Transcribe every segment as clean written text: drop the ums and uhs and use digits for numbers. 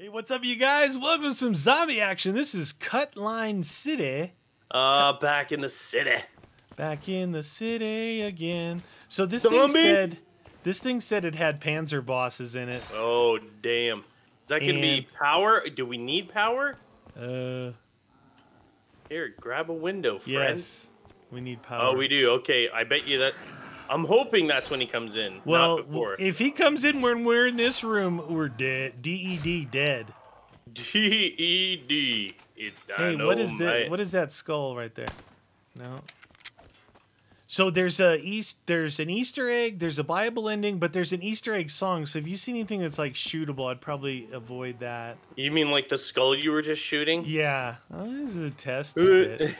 Hey, what's up, you guys? Welcome to some zombie action. This is Cutline City. Back in the city. Back in the city again. So this thing said it had Panzer bosses in it. Oh, damn. Is that going to be power? Do we need power? Here, grab a window, friend. Yes, we need power. Oh, we do. Okay, I bet you that... I'm hoping that's when he comes in, not before. If he comes in when we're in this room, we're dead. D-E-D, dead. D-E-D. Hey, what is that? What is that skull right there? No. So there's an Easter egg. There's a Bible ending, but there's an Easter egg song. So if you see anything that's like shootable, I'd probably avoid that. You mean like the skull you were just shooting? Yeah, oh, this is a test. Of it.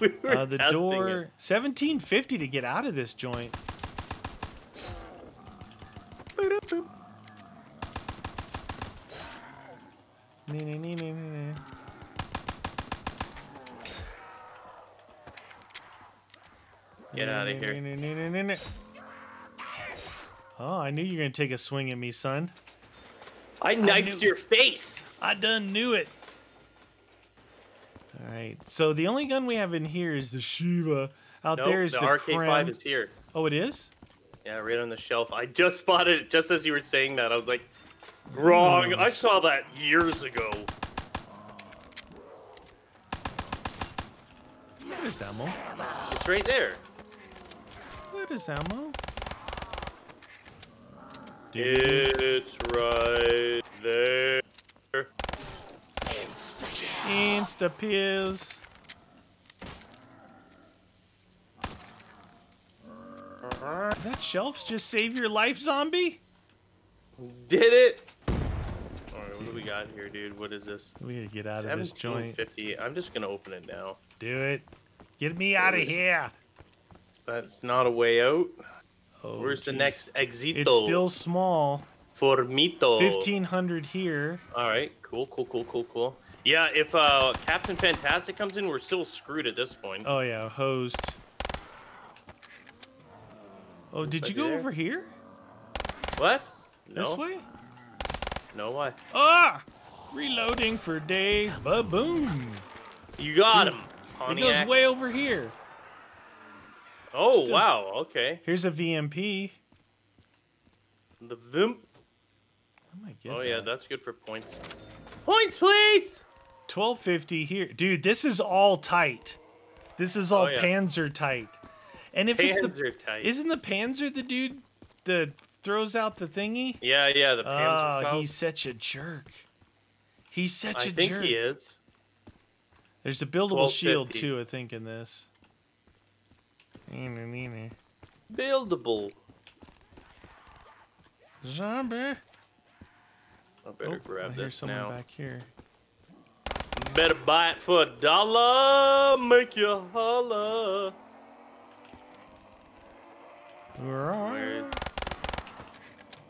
The door. It. $17.50 to get out of this joint. Get out of here. Oh, I knew you were going to take a swing at me, son. I knifed your face. I done knew it. All right. So the only gun we have in here is the Shiva. Out there is the RK5 is here. Oh, it is? Yeah, right on the shelf. I just spotted it just as you were saying that. I was like, wrong. I saw that years ago. There's ammo. It's right there. Is ammo? It's right there. Insta-pills. That shelf's just save your life, zombie? Did it? Alright, what do we got here, dude? What is this? We gotta get out of this joint. I'm just gonna open it now. Do it. Get me out of here. That's not a way out. Oh, where's the next exito? It's still small. Formito. 1,500 here. All right. Cool, cool, cool, cool, cool. Yeah, if Captain Fantastic comes in, we're still screwed at this point. Oh, yeah. Hosed. Oh, did you go over here? What? No. This way? No, why? Ah! Reloading for day. Ba-boom. You got him, Pontiac. It goes way over here. Oh, wow, okay. Here's a VMP. The VMP. Oh, yeah, that's good for points. Points, please! 1250 here. Dude, this is all tight. This is all Panzer tight. And if it's the... Isn't the Panzer the dude that throws out the thingy? Yeah, yeah, the Panzer. Oh, he's such a jerk. He's such a jerk. I think he is. There's a buildable shield, too, I think, in this. Buildable. Zombie. I better grab this now. Back here. Better buy it for $1. Make you holla.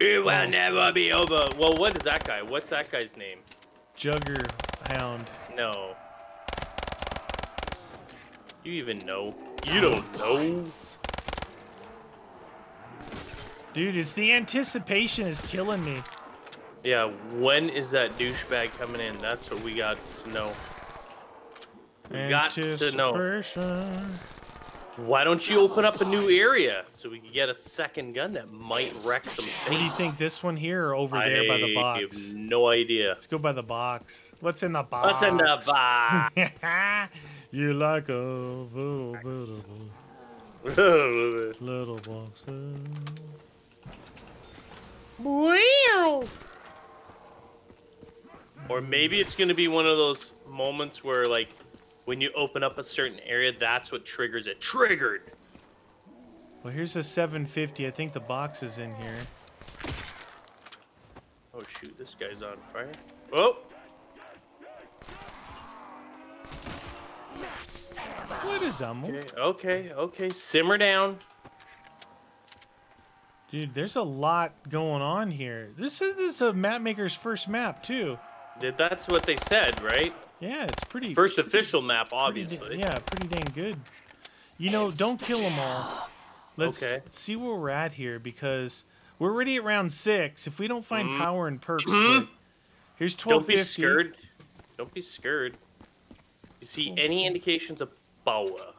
It will never be over. Well, what is that guy? What's that guy's name? Jugger Hound. No. You even know. You don't know. Dude, it's the anticipation is killing me. Yeah, when is that douchebag coming in? That's what we got to know. We got to know. Why don't you open up a new area so we can get a second gun that might wreck some things? What do you think, this one here or over there by the box? I have no idea. Let's go by the box. What's in the box? What's in the box? You like a little bit of a little box. Wow. Or maybe it's going to be one of those moments where, like, when you open up a certain area, that's what triggers it. Triggered! Well, here's a 750. I think the box is in here. Oh, shoot. This guy's on fire. Oh! What is ammo? Okay, okay, simmer down. Dude, there's a lot going on here. This is a map maker's first map too. That's what they said, right? Yeah, it's pretty. First official map, obviously. Yeah, pretty dang good. You know, don't kill them all. Let's see where we're at here because we're already at round 6. If we don't find power and perks, Here's 1250. Don't be scared. Don't be scared. You see any indications of Bawa?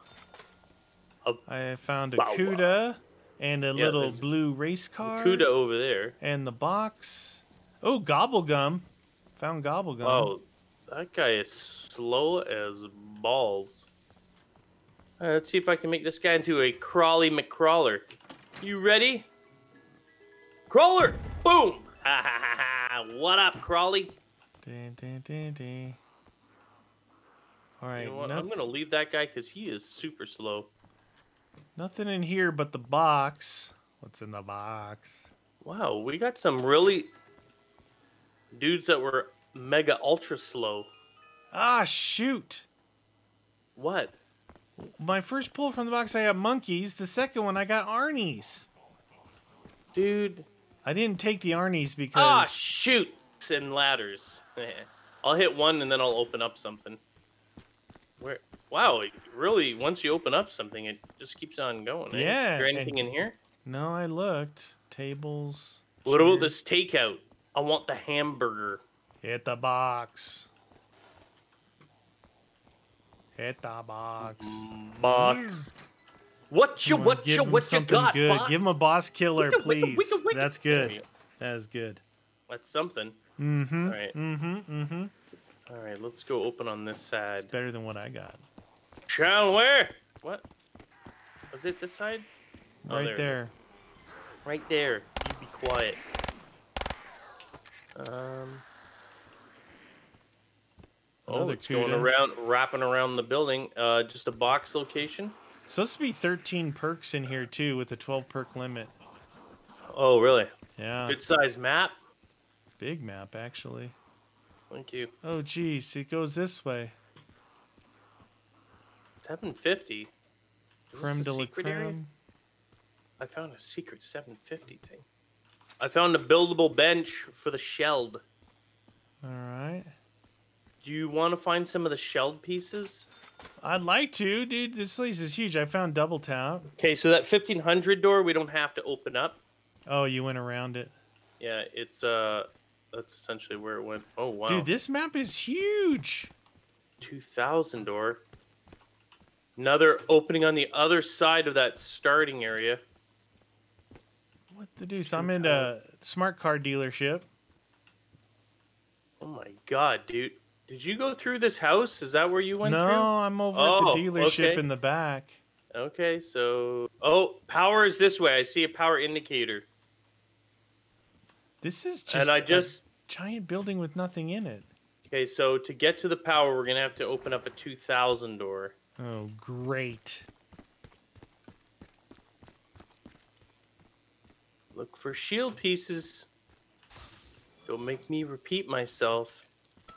I found a Bawa. Kuda and a little blue race car. Kuda over there. And the box. Oh, Gobblegum. Found Gobblegum. Oh, that guy is slow as balls. All right, let's see if I can make this guy into a Crawly McCrawler. You ready? Crawler! Boom! Ha ha ha ha! What up, Crawly? Dun, dun, dun, dun. All right, you know what? I'm gonna leave that guy because he is super slow. Nothing in here but the box. What's in the box? Wow, we got some really dudes that were mega ultra slow. Ah, shoot! What? My first pull from the box, I got monkeys. The second one, I got Arnie's. Dude, I didn't take the Arnie's because shoot, and ladders. I'll hit one and then I'll open up something. Where? Wow, it really, once you open up something, it just keeps on going. Yeah. Is there anything in here? No, I looked. Tables. What about this takeout? I want the hamburger. Hit the box. Hit the box. Box. What you got, good. Box? Give him a boss killer, please. That's good. That is good. That's something. Mm-hmm. All right. Mm-hmm. Mm-hmm. All right, let's go open on this side. It's better than what I got. Shall we? What? Was it this side? Right there. Right there. You be quiet. Oh, it's going around, wrapping around the building. Just a box location. So it's supposed to be 13 perks in here too, with a 12 perk limit. Oh, really? Yeah. Good size map. Big map, actually. Thank you. Oh, geez, it goes this way. 750. Creme de la creme. I found a secret 750 thing. I found a buildable bench for the shelled. All right. Do you want to find some of the shelled pieces? I'd like to, dude. This place is huge. I found Double Tap. Okay, so that 1500 door we don't have to open up. Oh, you went around it. Yeah, it's that's essentially where it went. Oh wow. Dude, this map is huge. 2000 door. Another opening on the other side of that starting area. What the deuce? I'm in a smart car dealership. Oh my god, dude. Did you go through this house? Is that where you went through? No, I'm over at the dealership in the back. Okay, so... Oh, power is this way. I see a power indicator. This is just, a giant building with nothing in it. Okay, so to get to the power, we're going to have to open up a 2000 door. Oh, great. Look for shield pieces. Don't make me repeat myself.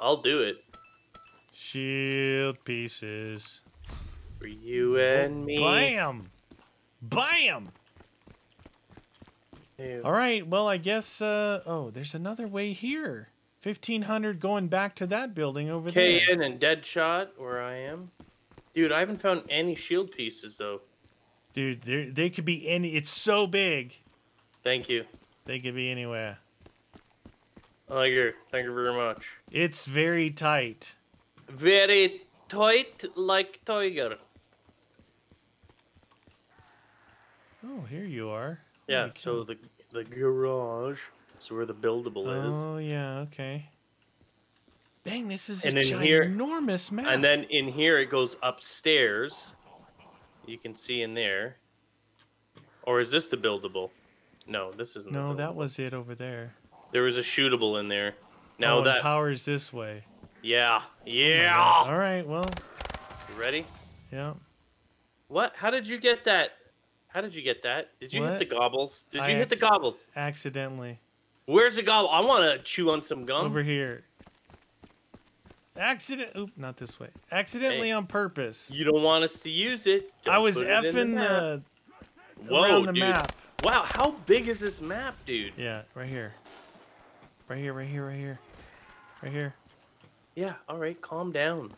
I'll do it. Shield pieces. For you and me. Bam! Bam! Ew. All right, well, I guess... oh, there's another way here. 1500 going back to that building over there. KN and Deadshot, where I am. Dude, I haven't found any shield pieces, though. Dude, they could be any... It's so big. Thank you. They could be anywhere. Thank you very much. It's very tight. Very tight like tiger. Oh, here you are. Yeah, so the garage is where the buildable is. Oh, yeah, okay. Dang, this is a ginormous map. And then in here it goes upstairs. You can see in there. Or is this the buildable? No, this isn't the buildable. No, that was it over there. There was a shootable in there. Now that powers this way. Yeah. Yeah. Oh, all right. Well. You ready? Yeah. What? How did you get that? How did you get that? Did you hit the gobbles? Did you hit the gobbles? Accidentally. Where's the gobble? I want to chew on some gum. Over here. Oop, not this way. Accidentally on purpose. You don't want us to use it. Don't I was effing the. Whoa, dude. Map. Wow, how big is this map, dude? Yeah, right here. Right here, right here, right here. Right here. Yeah, alright, calm down.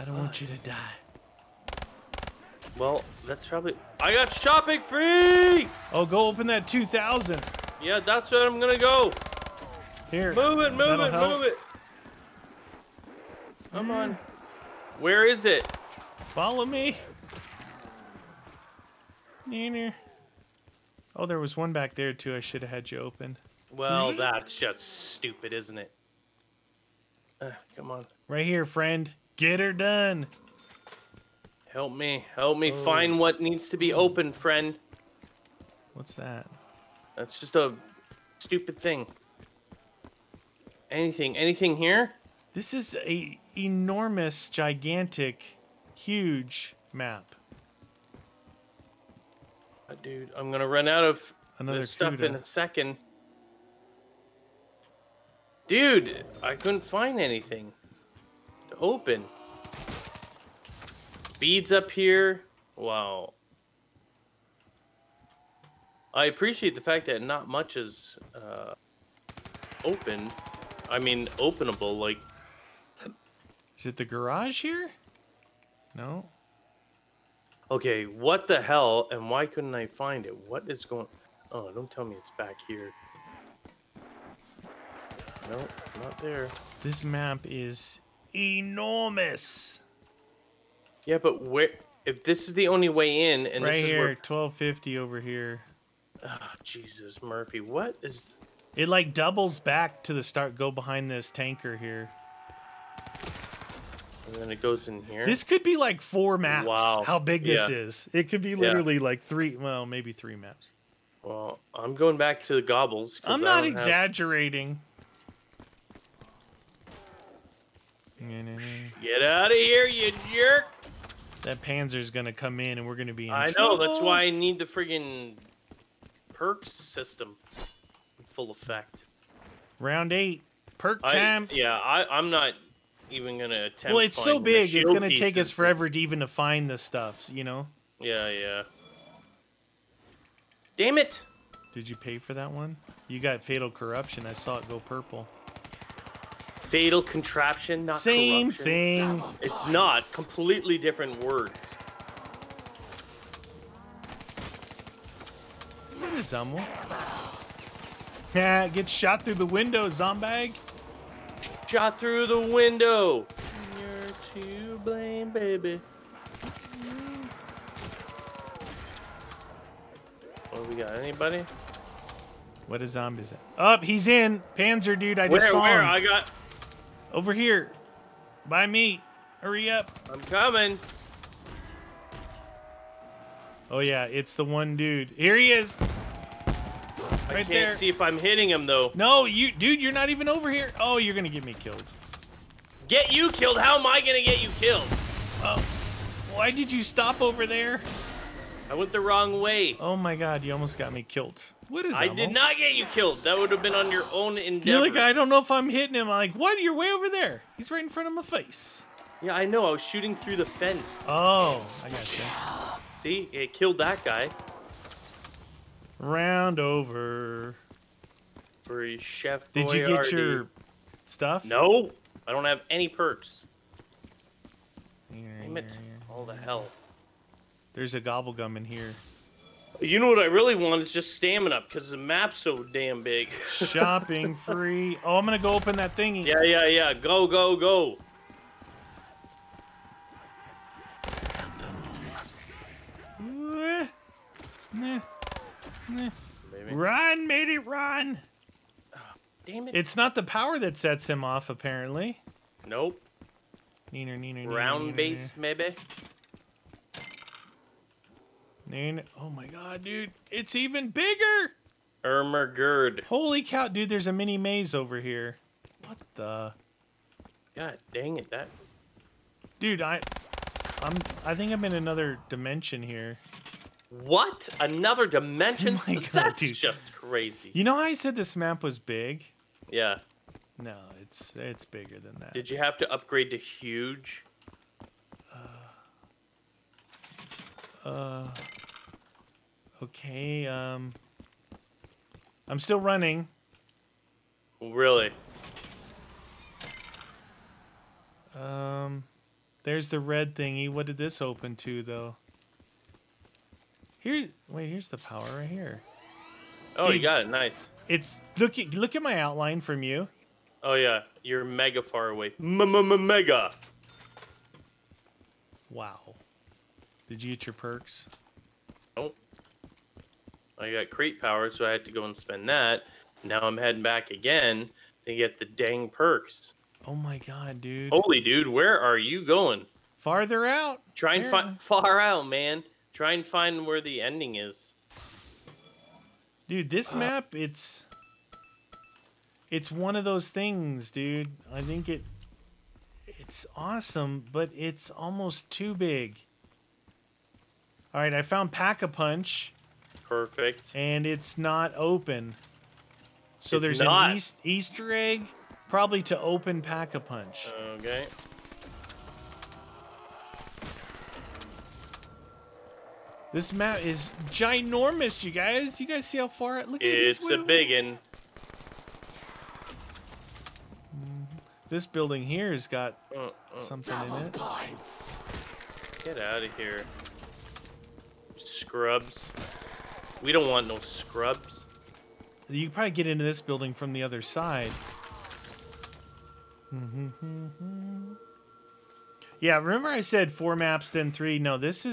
I don't want you to die. Well, that's probably... I got shopping free! Oh, go open that 2000. Yeah, that's where I'm gonna go. Here. Move it, move it, move it. Come on. Where is it? Follow me. Oh, there was one back there too. I should have had you open. Well, that's just stupid, isn't it? Come on. Right here, friend. Get her done. Help me. Help me find what needs to be open, friend. What's that? That's just a stupid thing. Anything. Anything here? This is a enormous, gigantic, huge map. Dude, I'm going to run out of this stuff in a second. Dude, I couldn't find anything to open. Beads up here. Wow. I appreciate the fact that not much is open. I mean, openable. Like, is it the garage here? No. Okay, what the hell, and why couldn't I find it? What is going... Oh, don't tell me it's back here. Nope, not there. This map is enormous. Yeah, but where... If this is the only way in, and this is where... Right here, 1250 over here. Oh, Jesus, Murphy, what is... It, like, doubles back to the start, go behind this tanker here. And then it goes in here. This could be like 4 maps. Wow. How big this is. It could be literally like 3, well, maybe 3 maps. Well, I'm going back to the gobbles. I'm not exaggerating. Get out of here, you jerk. That Panzer's going to come in and we're going to be in trouble. I know. That's why I need the friggin' perk system in full effect. Round 8. Perk time. Yeah, I'm not... even gonna attempt. Well, it's so big, it's gonna take us forever to even find the stuff, you know? Yeah, yeah. Damn it! Did you pay for that one? You got fatal corruption. I saw it go purple. Fatal contraption, not corruption. Same thing. It's not. Completely different words. What is Zumble? Yeah, gets shot through the window, Zombag. Shot through the window. You're to blame, baby. What do we got? Anybody? What a zombie is that? Up, he's in. Panzer, dude, I just saw him. Where? I got... Over here. By me. Hurry up. I'm coming. Oh, yeah, it's the one dude. Here he is. Right I can't see if I'm hitting him though. No, you, dude, you're not even over here. Oh, you're gonna get me killed. Get you killed? How am I gonna get you killed? Oh, why did you stop over there? I went the wrong way. Oh my God, you almost got me killed. What is? I did not get you killed. That would have been on your own endeavor. You're like, I don't know if I'm hitting him. I'm like, what? You're way over there. He's right in front of my face. Yeah, I know. I was shooting through the fence. Oh, I gotcha. See, it killed that guy. Round over. Free Chef Boyardee. Did you get your stuff? No, I don't have any perks. Damn it! All the hell. There's a Gobblegum in here. You know what I really want is just stamina because the map's so damn big. Shopping free. Oh, I'm gonna go open that thingy. Yeah, yeah, yeah. Go, go, go. Run, matey, run! Oh, damn it! It's not the power that sets him off, apparently. Nope. Neener, neener, neener, round base, maybe. Oh my God, dude! It's even bigger. Ermergerd. Holy cow, dude! There's a mini maze over here. What the? God dang it! That. Dude, I think I'm in another dimension here. What? Another dimension? Oh my God, that's dude. Just crazy. You know how I said this map was big? Yeah. No, it's bigger than that. Did you have to upgrade to huge? Okay, I'm still running. Really? There's the red thingy. What did this open to, though? Here, wait, here's the power right here. Oh, you got it. Nice. It's look at my outline from you. Oh yeah, you're mega far away. Mega. Wow. Did you get your perks? Nope. I got crate power, so I had to go and spend that. Now I'm heading back again to get the dang perks. Oh my god, dude. Holy dude, where are you going? Farther out. Try and find far out, man. Try and find where the ending is. Dude, this map, it's one of those things, dude. I think it's awesome, but it's almost too big. All right, I found Pack-a-Punch. Perfect. And it's not open. So there's an Easter egg, probably to open Pack-a-Punch. Okay. This map is ginormous, you guys. You guys see how far it? Look at this. It's a biggin. This building here has got something in it. Get out of here, scrubs. We don't want no scrubs. You can probably get into this building from the other side. Yeah, remember I said 4 maps, then 3. No, this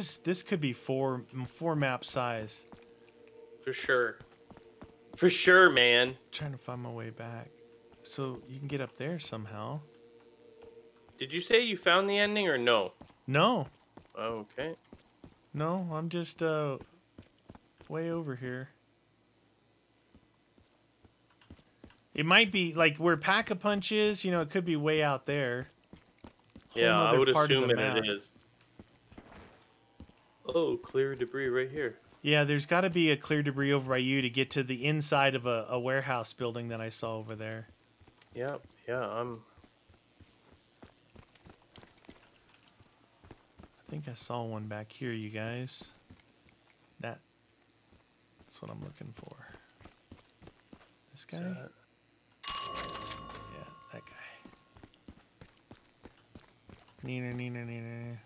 could be four map size. For sure. For sure, man. I'm trying to find my way back. So you can get up there somehow. Did you say you found the ending or no? No. Oh, okay. No, I'm just way over here. It might be like where Pack-a-Punch is, you know, it could be way out there. Yeah, I would assume it is. Oh, clear debris right here. Yeah, there's got to be a clear debris over by you to get to the inside of a warehouse building that I saw over there. Yeah, yeah, I think I saw one back here, you guys. That's what I'm looking for. This guy? Yeah, that guy. Neener.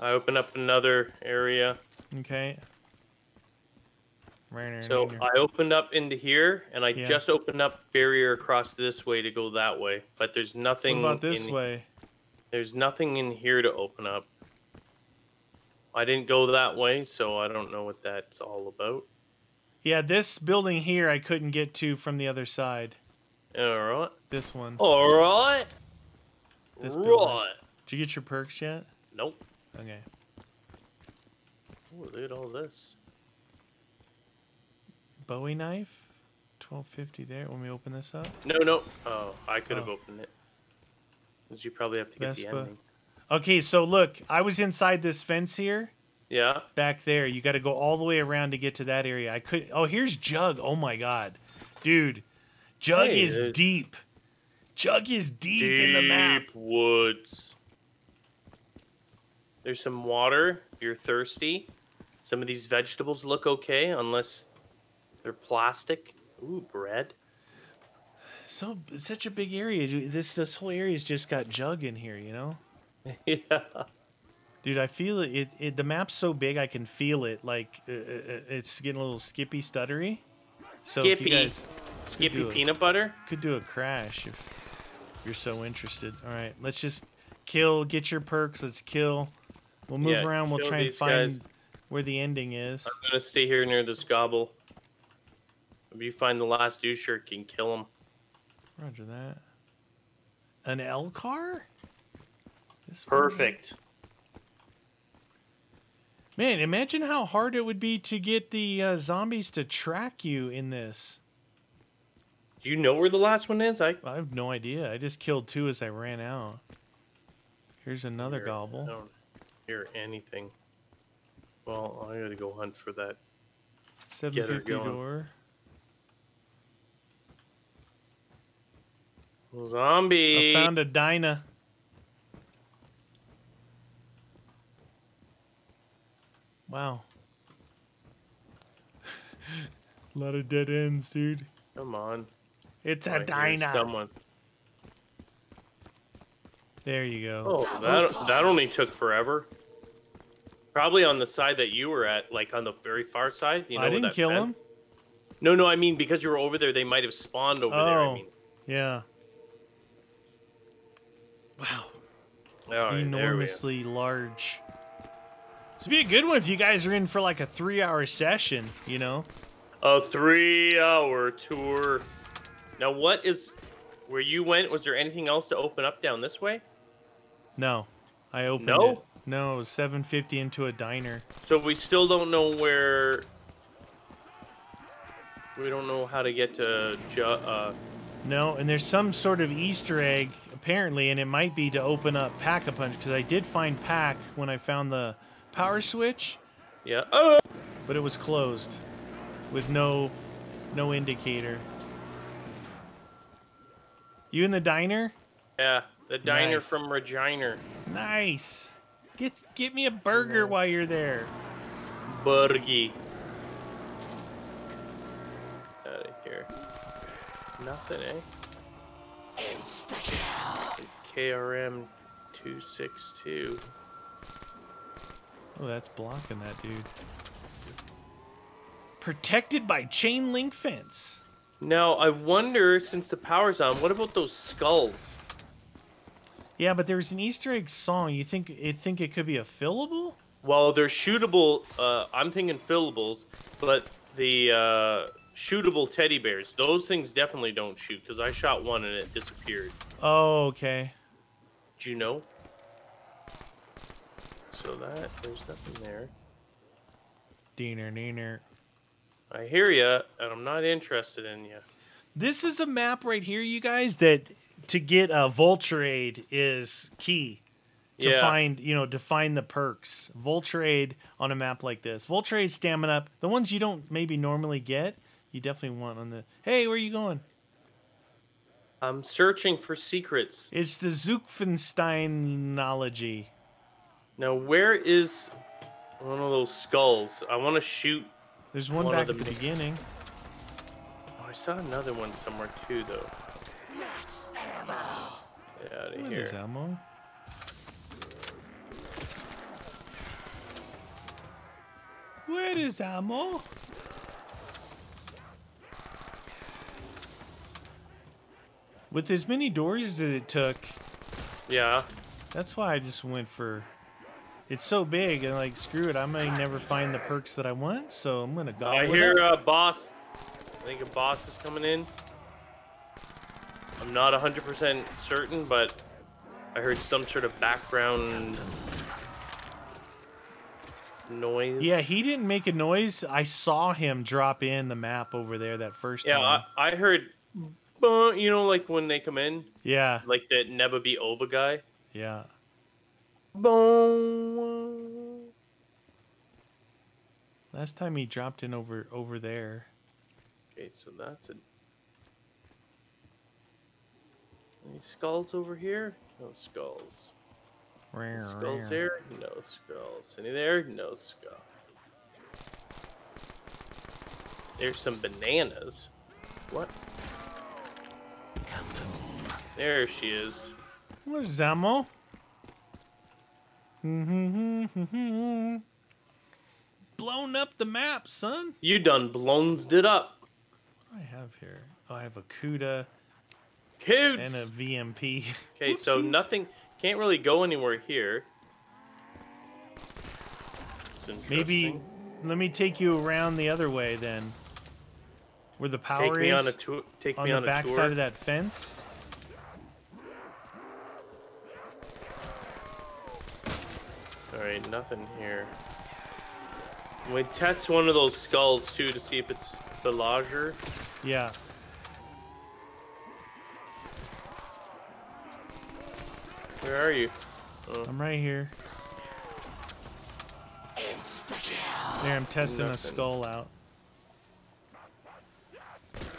I open up another area. Okay. So I opened up into here, and I just opened up barrier across this way to go that way. But there's nothing. What about this way? There's nothing in here to open up. I didn't go that way, so I don't know what that's all about. Yeah, this building here I couldn't get to from the other side. All right. This one. All right. This building. Did you get your perks yet? Nope. Okay. Oh, look at all this. Bowie knife? 1250 there. When we open this up? No. Oh, I could have opened it. Because you probably have to get the ending. Okay, so look. I was inside this fence here. Yeah. Back there. You got to go all the way around to get to that area. I could. Oh, here's Jug. Oh, my God. Dude. Jug is deep. Jug is deep in the map. Deep woods. There's some water. You're thirsty. Some of these vegetables look okay, unless they're plastic. Ooh, bread. So it's such a big area. This whole area's just got Jug in here, you know? Yeah. Dude, I feel it. The map's so big, I can feel it. Like it's getting a little skippy, stuttery. So skippy. If you guys skippy peanut butter. Could do a crash if you're so interested. All right, let's just kill. Get your perks. Let's kill. We'll move around. We'll try and find where the ending is. I'm gonna stay here near this gobble. If you find the last doucher, you can kill him. Roger that. An L car? This perfect. Man, imagine how hard it would be to get the zombies to track you in this. Do you know where the last one is? I have no idea. I just killed 2 as I ran out. Here's another gobble. I don't hear anything. Well, I gotta go hunt for that. 750 door. Zombie! I found a Dinah. Wow. A lot of dead ends, dude. Come on. It's a Dinah. Someone. There you go. Oh, that only took forever. Probably on the side that you were at, like on the very far side. You know, I didn't kill him. No, I mean because you were over there, they might have spawned over there. I mean. Yeah. Wow. Right, enormously large. This would be a good one if you guys are in for like a 3-hour session, you know? A 3-hour tour. Now what is... Where you went, was there anything else to open up down this way? No. I opened it. No, it was $7.50 into a diner. So we still don't know where... We don't know how to get to... No, and there's some sort of Easter egg, apparently, and it might be to open up Pack-a-Punch, because I did find Pack when I found the power switch. Yeah. Oh. But it was closed with no indicator. You in the diner? Yeah, the diner from Regina. Nice. Get me a burger while you're there. Burgie. Out of here. Nothing, eh? KRM 262. Oh, that's blocking that dude. Protected by chain link fence. Now, I wonder, since the power's on, what about those skulls? Yeah, but there was an Easter egg song. You think it could be a fillable? Well, they're shootable. I'm thinking fillables, but the shootable teddy bears, those things definitely don't shoot, because I shot one and it disappeared. Oh, okay. Do you know? So that, there's nothing there. Deener. I hear ya, and I'm not interested in ya. This is a map right here, you guys, that to get a Vulture Aid is key to find, you know, to find the perks. Vulture Aid on a map like this. Vulture Aid, stamina, the ones you don't maybe normally get, you definitely want on the... Hey, where are you going? I'm searching for secrets. It's the Zuckfensteinology. Now, where is one of those skulls? I want to shoot. There's one back at the beginning. Oh, I saw another one somewhere too, though. Get out of here. Ammo. Where is ammo? With as many doors as it took. Yeah. That's why I just went for... It's so big, and like, screw it, I may never find the perks that I want, so I'm gonna gobble it. I hear a boss. I think a boss is coming in. I'm not 100% certain, but I heard some sort of background noise. Yeah, he didn't make a noise. I saw him drop in the map over there that first time. Yeah, I heard, you know, like when they come in? Yeah. Like that Nebba Be Oba guy? Yeah. Boom. Last time he dropped in over there. Okay, so that's a... Any skulls over here? No skulls. Any skulls here? No skulls. Any there? No skull. There's some bananas. What? There she is. Where's ammo? Blown up the map, son. You done blowns it up. What do I have here? Oh, I have a Kuda. Coots! And a VMP. Okay, so nothing... Can't really go anywhere here. It's interesting. Maybe... Let me take you around the other way, then. Where the power is. Take me on a tour. On the backside of that fence. Alright, nothing here. We test one of those skulls too to see if it's the lodger. Yeah. Where are you? Oh. I'm right here. There, I'm testing a skull out.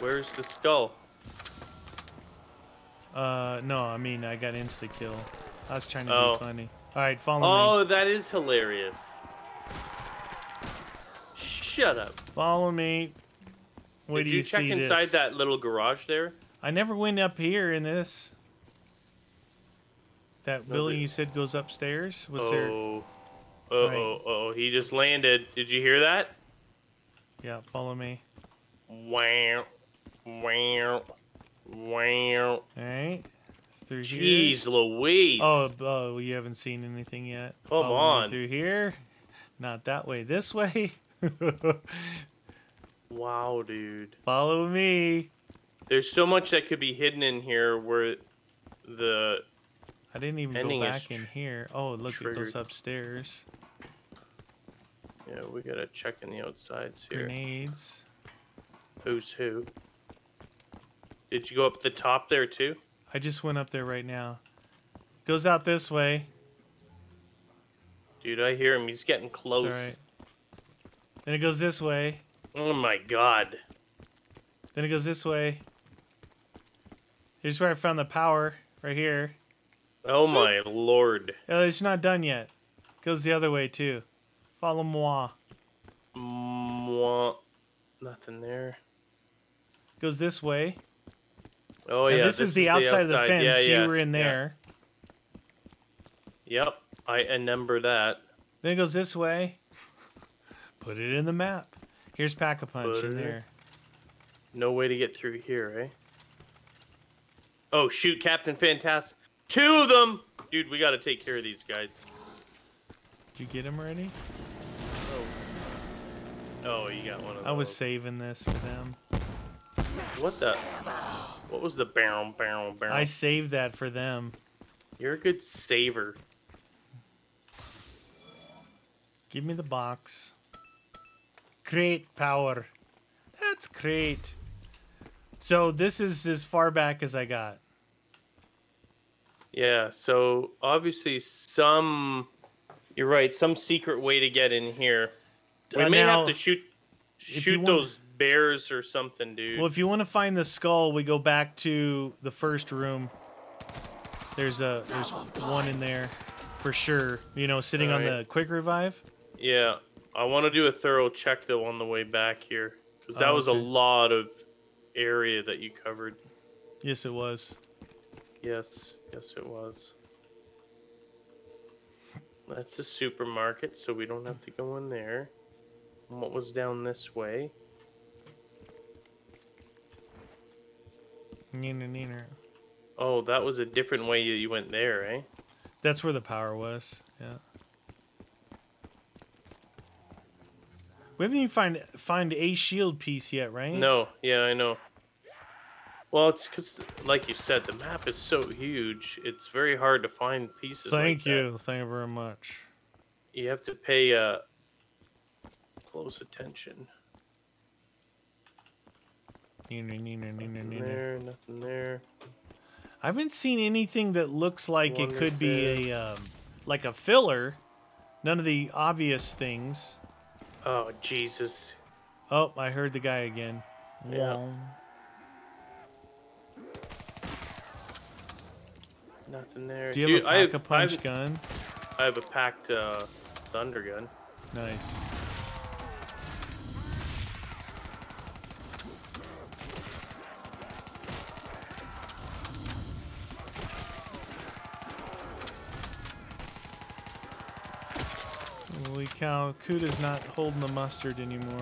Where's the skull? No, I mean, I got insta kill. I was trying to be funny. Alright, follow me. Oh, that is hilarious. Shut up. Follow me. Where do you see this? Did you check inside that little garage there? I never went up here in this. That building you said goes upstairs? Was there... Uh-oh, he just landed. Did you hear that? Yeah, follow me. Wow. Wow. Wow. Alright. Through here. Jeez Louise. Oh, you haven't seen anything yet. Come on. Through here. Not that way. This way. Wow, dude. Follow me. There's so much that could be hidden in here where the... I didn't even go back in here. Oh, look at those upstairs. Yeah, we gotta check in the outsides here. Grenades. Who's who? Did you go up the top there too? I just went up there right now. Goes out this way. Dude, I hear him. He's getting close. All right. Then it goes this way. Oh my god. Then it goes this way. Here's where I found the power. Right here. Oh my lord. It's not done yet. Goes the other way too. Follow moi. Moi. Nothing there. Goes this way. Oh yeah. This is the outside of the fence. Yeah, yeah, you were in there. Yeah. Yep. I remember that. Then it goes this way. Put it in the map. Here's Pack-a-Punch in there. No way to get through here, eh? Oh shoot, Captain Fantastic. Two of them! Dude, we gotta take care of these guys. Did you get him already? Oh, you got one of them. I was saving this for them. What the? What was the barrel? I saved that for them. You're a good saver. Give me the box. Crate power. That's great. So this is as far back as I got. Yeah, so obviously you're right, some secret way to get in here. We may have to shoot those bears or something, dude. Well, if you want to find the skull, we go back to the first room. There's one in there for sure. You know, sitting on the quick revive. Yeah, I want to do a thorough check though on the way back here, because that was a lot of area that you covered. Yes, it was. Yes, it was. That's the supermarket, so we don't have to go in there. And what was down this way? Neener. Oh, that was a different way you went there, eh? That's where the power was, yeah. We haven't even find a shield piece yet, right? No, yeah, I know. Well, it's because, like you said, the map is so huge, it's very hard to find pieces Thank you very much. You have to pay close attention. Nothing there, nothing there. I haven't seen anything that looks like it could be a, like a filler. None of the obvious things. Oh, Jesus. Oh, I heard the guy again. Yeah. Wow. Nothing there. Do you have a Pack-a-Punch gun? I have a packed thunder gun. Nice. Holy cow, Kuda's not holding the mustard anymore.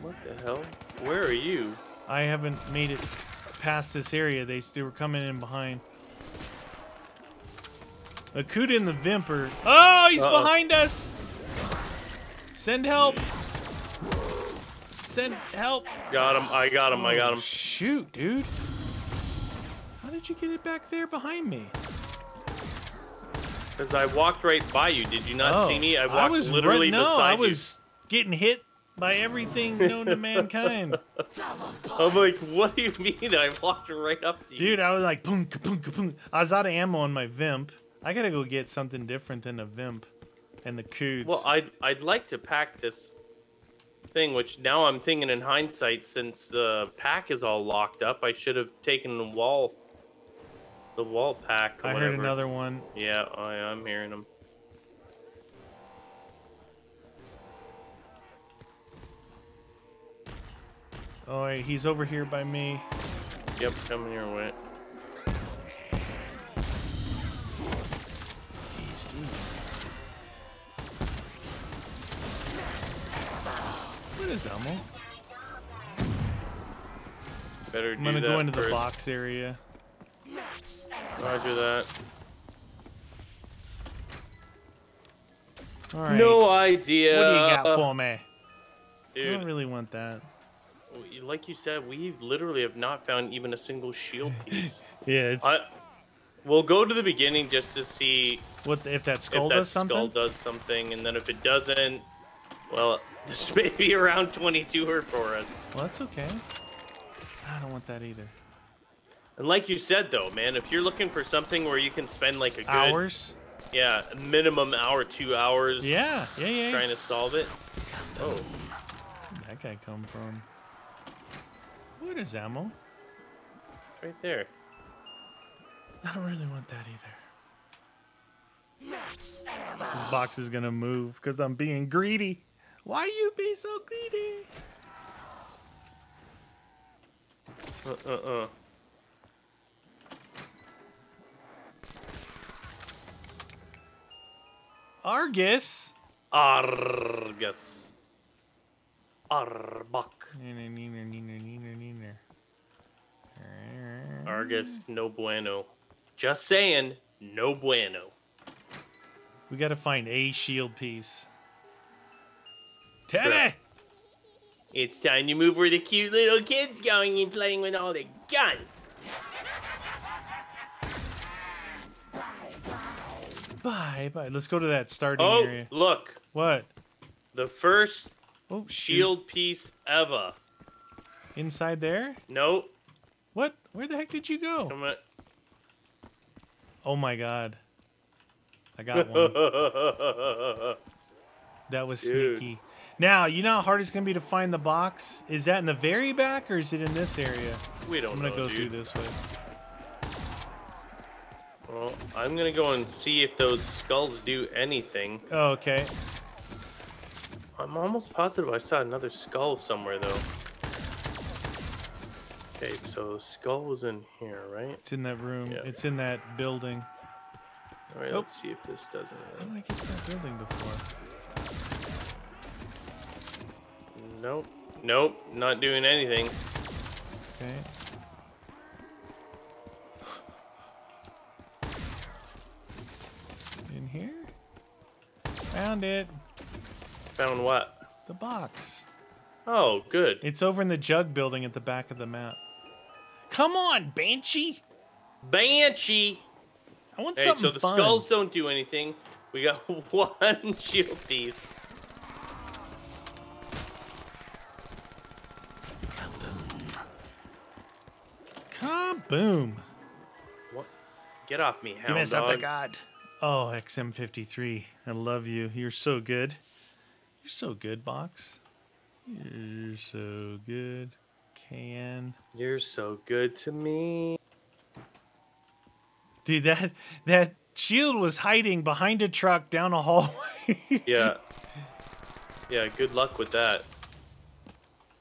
What the hell? Where are you? I haven't made it past this area. They were coming in behind. A Cuda in the Vimper. Oh, he's behind us. Send help. Send help. Got him. I got him. I got him. Shoot, dude. How did you get it back there behind me? Because I walked right by you. Did you not see me? I walked literally beside you. I was getting hit by everything known to mankind. I'm like, what do you mean? I walked right up to you. Dude, I was like, boom, boom, boom. I was out of ammo on my Vimp. I gotta go get something different than a Vimp and the Coods. Well, I'd like to pack this thing, which now I'm thinking in hindsight, since the pack is all locked up, I should have taken the wall pack. Or whatever. I heard another one. Yeah, I'm hearing them. Oh, he's over here by me. Yep, coming your way. Jeez, dude. What is ammo? Better I'm gonna go into the box area. Roger that. All right. No idea. What do you got for me? Dude. I don't really want that. Like you said, we literally have not found even a single shield piece. Yeah, it's... we'll go to the beginning just to see... if that skull does something? If that skull does something, and then if it doesn't, well, this may be around 22er for us. Well, that's okay. I don't want that either. And like you said, though, man, if you're looking for something where you can spend, like, a good... Hours? Yeah, minimum hour, 2 hours. Yeah, yeah, yeah. Trying to solve it. Oh. Where did that guy come from? Where is ammo? Right there. I don't really want that either. Max ammo. This box is gonna move because I'm being greedy. Why you be so greedy? Argus. Argus. Arbuck. Argus, no bueno. Just saying, no bueno. We gotta find a shield piece. Teddy! It's time to move where the cute little kid's going and playing with all the guns. Bye, bye. Let's go to that starting area. Oh, look. What? The first shield piece ever. Inside there? Nope. What? Where the heck did you go? Come on. Oh my god. I got one. That was sneaky. Now, you know how hard it's going to be to find the box? Is that in the very back or is it in this area? We don't know, I'm going to go through this way. Well, I'm going to go and see if those skulls do anything. Oh, okay. I'm almost positive I saw another skull somewhere, though. Okay, so skull was in here, right? It's in that room. Yeah. It's in that building. All right, let's see if this does anything. I don't think it's that building before. Nope. Nope. Not doing anything. Okay. In here? Found it. Found what? The box. Oh, good. It's over in the jug building at the back of the map. Come on, Banshee! Banshee! I want something fun. So the skulls don't do anything. We got one shield piece. Kaboom! What? Get off me, hound dog. Give me something, God. Oh, XM53. I love you. You're so good. You're so good, Box. You're so good. Can. You're so good to me. Dude, that shield was hiding behind a truck down a hallway. Yeah. Yeah, good luck with that.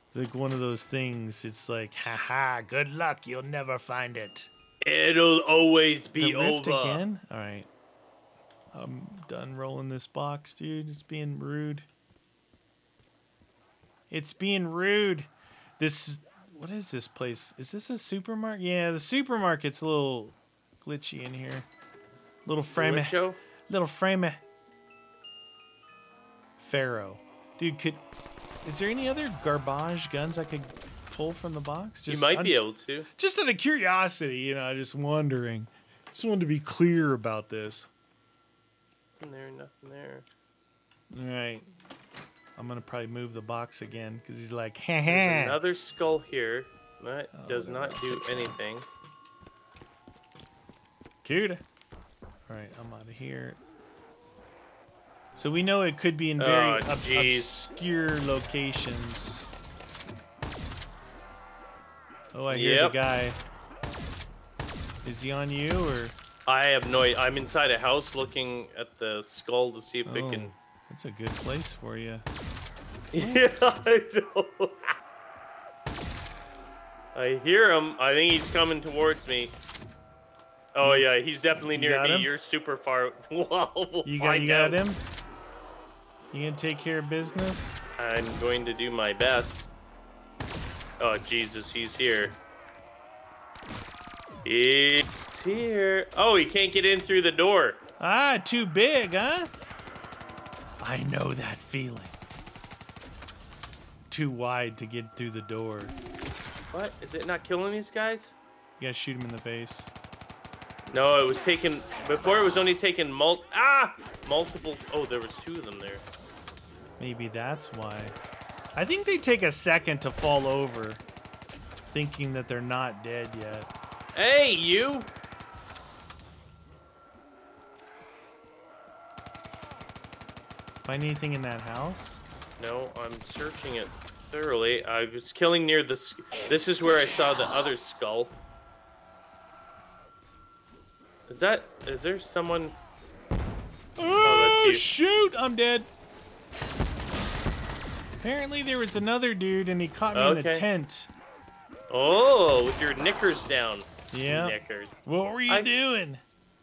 It's like one of those things. It's like, haha, good luck. You'll never find it. It'll always be over. The rift again? All right. I'm done rolling this box, dude. It's being rude. It's being rude. This, what is this place? Is this a supermarket? Yeah, the supermarket's a little glitchy in here. Little framey. Little framey. Pharaoh. Dude, is there any other garbage guns I could pull from the box? Just, you might be able to. Just out of curiosity, you know, just wondering. Just wanted to be clear about this. Nothing there, nothing there. All right. I'm gonna probably move the box again because he's like, ha ha. There's another skull here that does not do anything. Cute. All right, I'm out of here. So we know it could be in very obscure locations. Oh, I hear the guy. Is he on you or? I have no. I'm inside a house looking at the skull to see if it can. That's a good place for you. Yeah, I know. I hear him. I think he's coming towards me. Oh, yeah, he's definitely near me. Him? You're super far. We'll you got him? You gonna take care of business? I'm going to do my best. Oh, Jesus, he's here. It's here. Oh, he can't get in through the door. Ah, too big, huh? I know that feeling. Too wide to get through the door. What? Is it not killing these guys? You gotta shoot him in the face. No, it was taking... Before it was only taking multiple... Oh, there was two of them there. Maybe that's why. I think they take a second to fall over, thinking that they're not dead yet. Hey, you! Find anything in that house? No, I'm searching it thoroughly. I was killing near this. This is where I saw the other skull. Is that? Is there someone? Oh shoot! I'm dead. Apparently there was another dude, and he caught me in the tent. Oh, with your knickers down. Yeah. Knickers. What were you doing?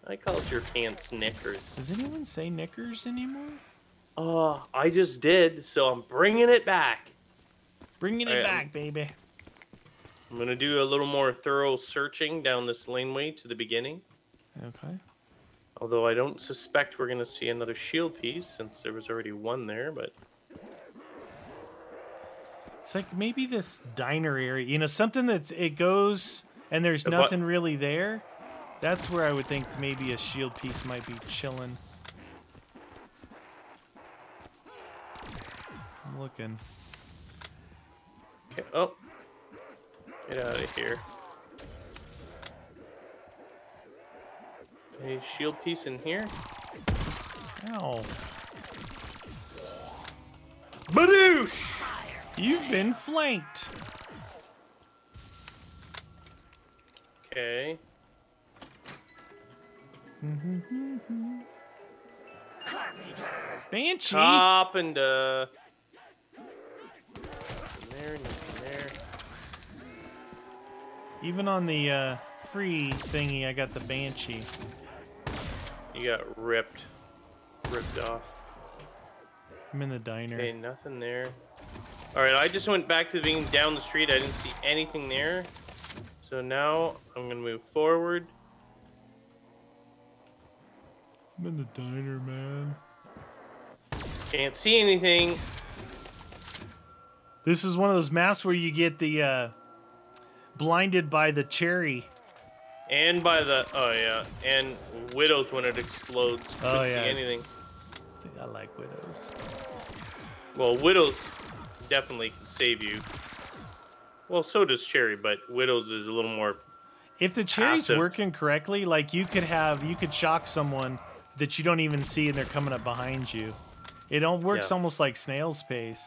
I called your pants knickers. Does anyone say knickers anymore? I just did, so I'm bringing it back. Bringing it back, baby. I'm going to do a little more thorough searching down this laneway to the beginning. Okay. Although I don't suspect we're going to see another shield piece, since there was already one there, but... It's like maybe this diner area, you know, something that's, it goes and there's nothing really there. That's where I would think maybe a shield piece might be chilling. I'm looking. Okay. Oh, get out of here. Any shield piece in here? Ow. Badoosh! You've been flanked. Okay. Carpenter. Banshee. Carpenter. There. Even on the free thingy, I got the Banshee. You got ripped off. I'm in the diner. Okay, nothing there. All right, I just went back to being down the street. I didn't see anything there, so now I'm gonna move forward. I'm in the diner, man. Can't see anything. This is one of those maps where you get the blinded by the cherry. And by the, oh yeah, and widows when it explodes. Oh yeah. Couldn't see anything. See, I like widows. Well, widows definitely can save you. Well, so does cherry, but widows is a little more. If the cherry's passive. Working correctly, like you could shock someone that you don't even see and they're coming up behind you. It works almost like snail's pace.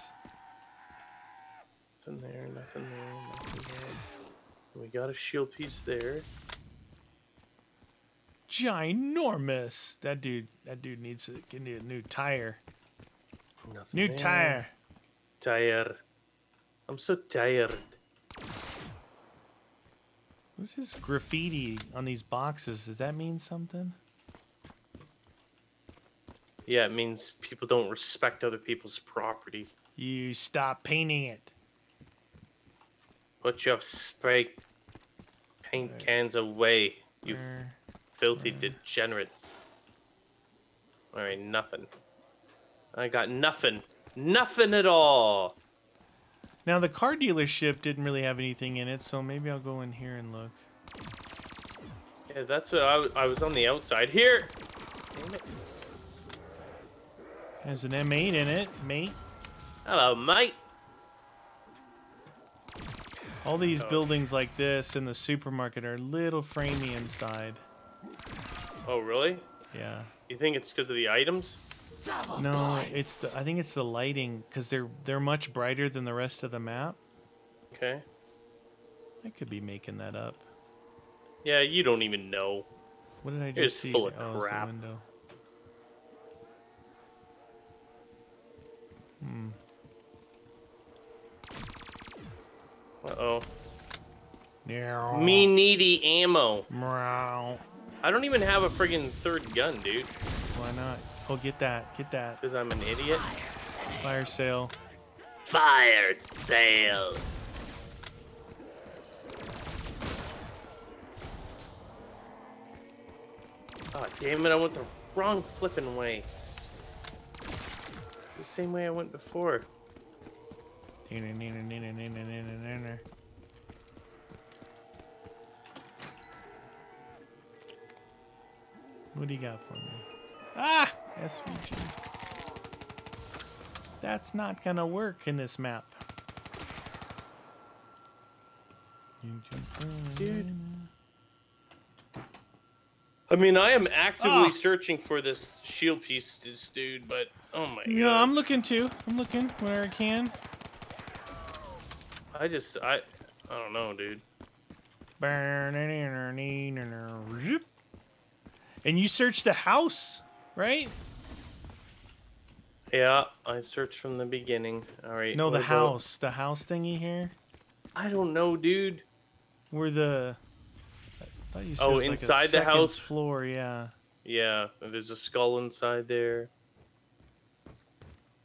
Nothing there. We got a shield piece there. Ginormous. That dude needs to get a new tire. Nothing there. I'm so tired. What's this graffiti on these boxes? Does that mean something? Yeah, it means people don't respect other people's property. You stop painting it. Put your spray paint cans away, you filthy degenerates. All right, nothing. I got nothing. Nothing at all. Now, the car dealership didn't really have anything in it, so maybe I'll go in here and look. Yeah, that's what I was on the outside. Here! Damn it. Has an M8 in it, mate. Hello, mate. All these buildings like this in the supermarket are a little framey inside. Oh, really? Yeah. You think it's because of the items? No, it's the, I think it's the lighting, because they're much brighter than the rest of the map. Okay. I could be making that up. Yeah, you don't even know. What did I just see? Full of crap. It's the window. Hmm. Uh-oh. Yeah. Me needy ammo. Meow. I don't even have a friggin' third gun, dude. Why not? Oh, get that. Because I'm an idiot. Fire sale. Fire sale. Oh, damn it, I went the wrong flipping way. The same way I went before. What do you got for me? Ah! SVG. That's not gonna work in this map. Dude. I mean, I am actively searching for this shield piece, dude, but oh my god. No, I'm looking too. I'm looking where I can. I don't know, dude. And you searched the house, right? Yeah, I searched from the beginning. All right. No, the house. The house thingy here. I don't know, dude. Where the... I thought you said it was inside like a the house floor, yeah. Yeah, there's a skull inside there.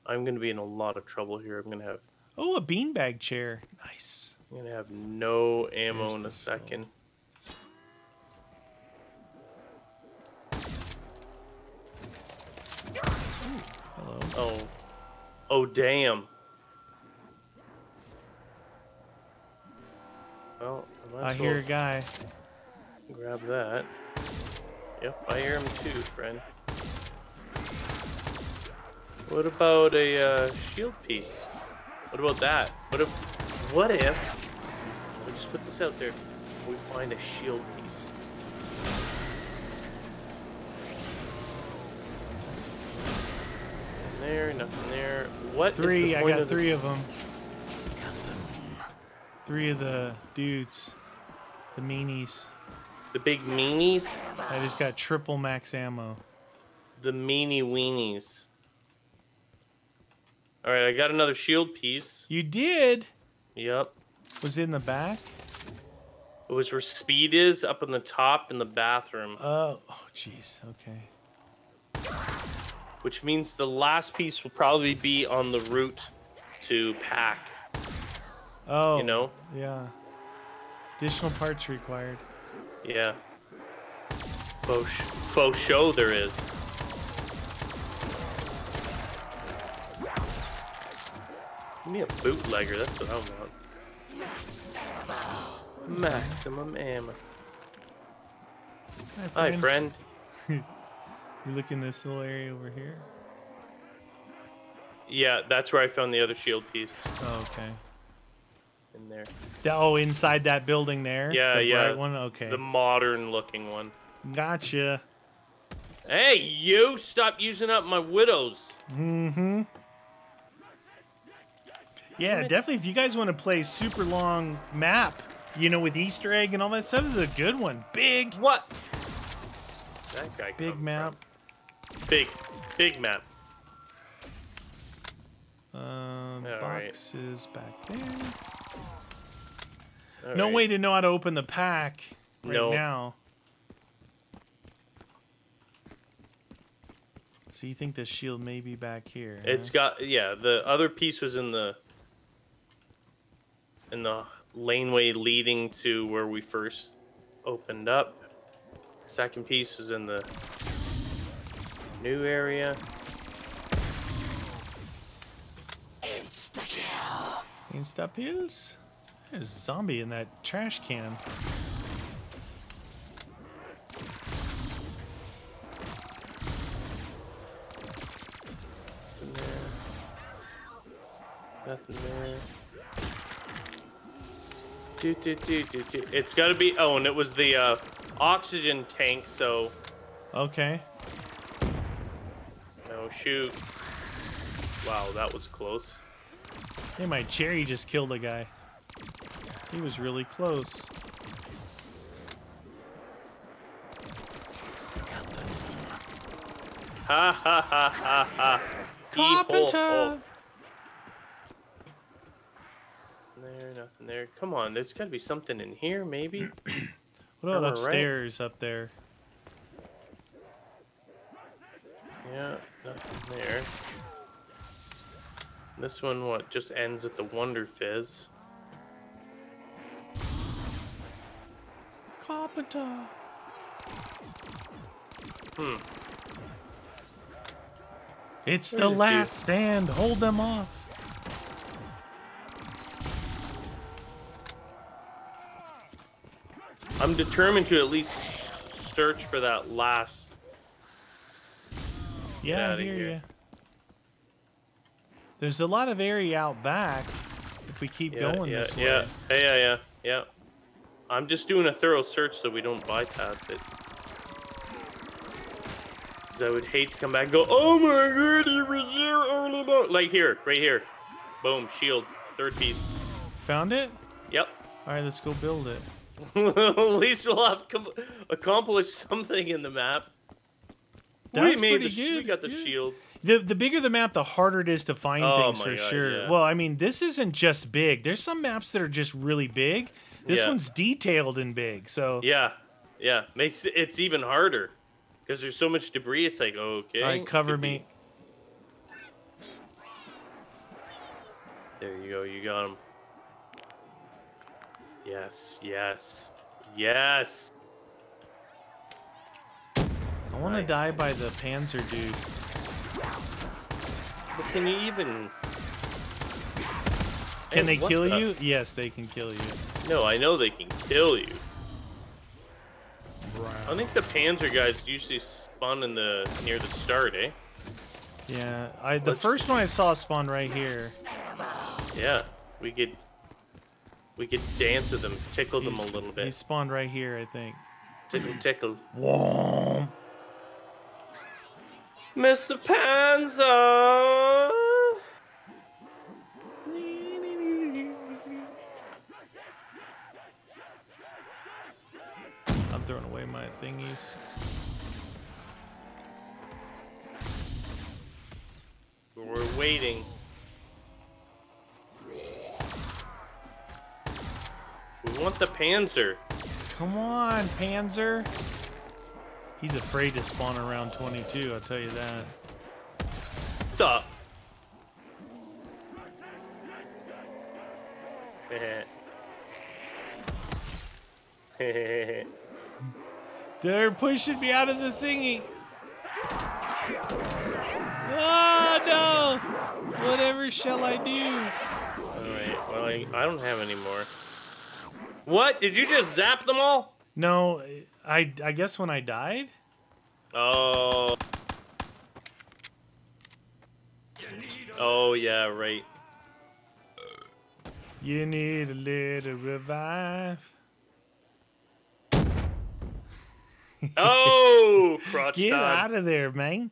I'm gonna be in a lot of trouble here. I'm gonna have a beanbag chair. Nice. I'm gonna have no ammo in a second. Ooh, hello. Oh. Oh damn. Well, I hear a guy. Grab that. Yep, I hear him too, friend. What about a shield piece? What about that? What if I'll just put this out there. We find a shield piece. Nothing there, nothing there. What? Three. I got three of them. Three of the dudes, the meanies. The big meanies? I just got triple max ammo. The meanie weenies. Alright, I got another shield piece. You did? Yep. Was it in the back? It was where speed is, up in the top in the bathroom. Oh, jeez. Okay. Which means the last piece will probably be on the route to pack. Oh. You know? Yeah. Additional parts required. Yeah. Faux show there is. Give me a bootlegger, that's what I want. Maximum ammo. Hi, friend. You look in this little area over here? Yeah, that's where I found the other shield piece. Oh, okay. In there. Oh, inside that building there? Yeah, the bright one? Okay. The modern looking one. Gotcha. Hey, you! Stop using up my widows! Mm-hmm. Yeah, definitely if you guys want to play super long map, you know, with Easter egg and all that stuff, this is a good one. Big! What? That guy big map. From. Big map. Boxes back there. All no way to know how to open the pack right now. So you think the shield may be back here? It's got the other piece was in the laneway leading to where we first opened up. Second piece is in the new area. Insta-kill. Insta pills? There's a zombie in that trash can. Nothing there. Nothing there. It's gotta be. Oh, and it was the oxygen tank, so. Okay. Oh, shoot. Wow, that was close. Hey, my cherry just killed a guy. He was really close. Ha ha ha ha ha. Carpenter! There, nothing there. Come on, there's gotta be something in here, maybe? What about upstairs up there? Yeah, nothing there. This one, what, just ends at the Wonder Fizz. Carpenter! It's the last stand! Hold them off! I'm determined to at least search for that last... Yeah, I hear you. There's a lot of area out back if we keep going this way. Yeah. I'm just doing a thorough search so we don't bypass it. Because I would hate to come back and go, oh my god, it was here all about. Like here, right here. Boom, shield, third piece. Found it? Yep. All right, let's go build it. At least we'll have accomplished something in the map. That's pretty good. We got the shield. The bigger the map, the harder it is to find things for sure. Yeah. Well, I mean, this isn't just big. There's some maps that are just really big. This one's detailed and big, so... Yeah. Makes it's even harder. Because there's so much debris, it's like, okay... All right, cover me. There you go, you got him. Yes. I want to die by the Panzer dude. But can you even... Can they kill you? Yes, they can kill you. No, I know they can kill you. Brown. I think the Panzer guys usually spawn in the near the start, eh? Yeah, the first one I saw spawned right here. Yeah, we could dance with them, tickle them a little bit. He spawned right here, I think. Tickle. Whoa. Mr. Panzer! I'm throwing away my thingies. We're waiting. We want the Panzer. Come on, Panzer. He's afraid to spawn around 22, I'll tell you that. Stop. They're pushing me out of the thingy. Oh, no. Whatever shall I do? All right. Well, I don't have any more. What? Did you just zap them all? No. I guess when I died? Oh. Oh, yeah, right. You need a little revive. Oh, crotch. Get out of there, man.